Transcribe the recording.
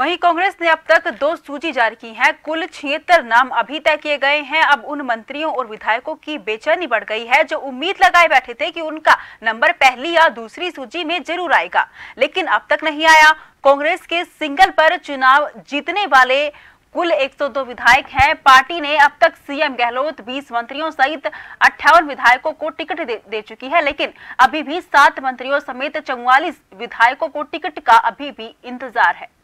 वहीं कांग्रेस ने अब तक 2 सूची जारी की है। कुल 76 नाम अभी तय किए गए हैं। अब उन मंत्रियों और विधायकों की बेचैनी बढ़ गई है जो उम्मीद लगाए बैठे थे कि उनका नंबर पहली या दूसरी सूची में जरूर आएगा, लेकिन अब तक नहीं आया। कांग्रेस के सिंगल पर चुनाव जीतने वाले कुल 102 विधायक हैं। पार्टी ने अब तक सीएम गहलोत, 20 मंत्रियों सहित 58 विधायकों को टिकट दे चुकी है, लेकिन अभी भी 7 मंत्रियों समेत 44 विधायकों को टिकट का अभी भी इंतजार है।